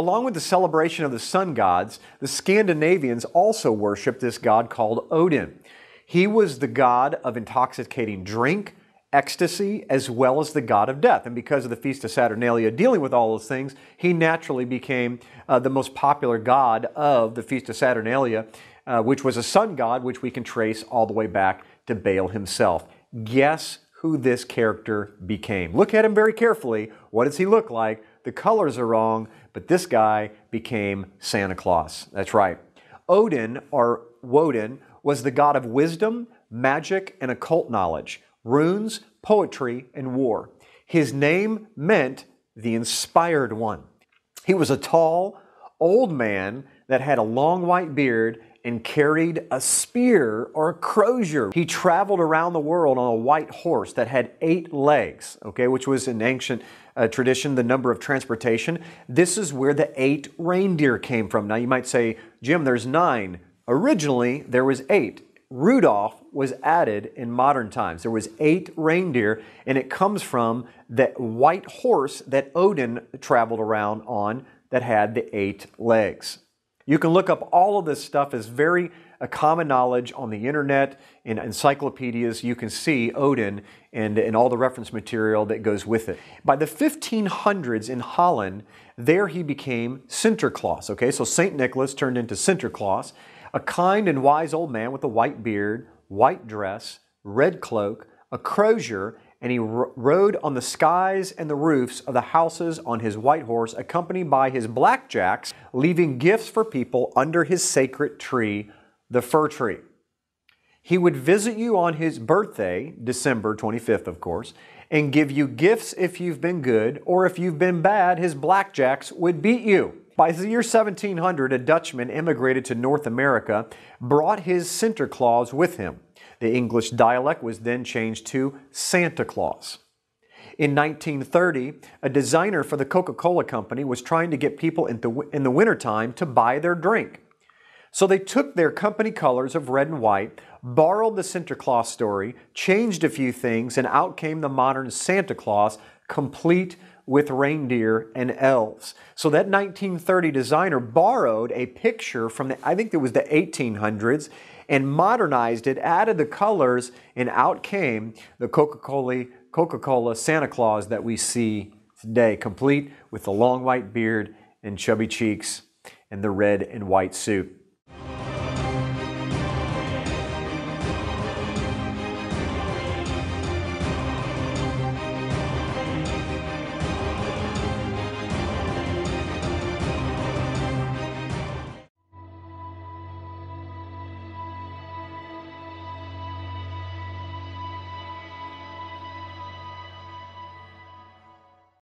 Along with the celebration of the sun gods, the Scandinavians also worshiped this god called Odin. He was the god of intoxicating drink, ecstasy, as well as the god of death. And because of the Feast of Saturnalia dealing with all those things, he naturally became the most popular god of the Feast of Saturnalia, which was a sun god, which we can trace all the way back to Baal himself. Guess who this character became. Look at him very carefully. What does he look like? The colors are wrong, but this guy became Santa Claus. That's right. Odin, or Woden, was the god of wisdom, magic, and occult knowledge, runes, poetry, and war. His name meant the inspired one. He was a tall, old man that had a long white beard and carried a spear or a crozier. He traveled around the world on a white horse that had 8 legs, okay, which was an ancient tradition, the number of transportation. This is where the 8 reindeer came from. Now you might say, Jim, there's 9. Originally, there was 8. Rudolf was added in modern times. There was 8 reindeer, and it comes from that white horse that Odin traveled around on that had the 8 legs. You can look up all of this stuff as very common knowledge on the internet, in encyclopedias. You can see Odin and all the reference material that goes with it. By the 1500s in Holland, there he became Sinterklaas. Okay, so St. Nicholas turned into Sinterklaas, a kind and wise old man with a white beard, white dress, red cloak, a crozier, and he rode on the skies and the roofs of the houses on his white horse, accompanied by his blackjacks, leaving gifts for people under his sacred tree, the fir tree. He would visit you on his birthday, December 25th, of course, and give you gifts if you've been good, or if you've been bad, his blackjacks would beat you. By the year 1700, a Dutchman immigrated to North America, brought his Sinterklaas with him. The English dialect was then changed to Santa Claus. In 1930, a designer for the Coca-Cola company was trying to get people in the wintertime to buy their drink. So they took their company colors of red and white, borrowed the Sinterklaas story, changed a few things, and out came the modern Santa Claus, complete with reindeer and elves. So that 1930 designer borrowed a picture from the, I think it was the 1800s, and modernized it, added the colors, and out came the Coca-Cola Santa Claus that we see today, complete with the long white beard and chubby cheeks and the red and white suit.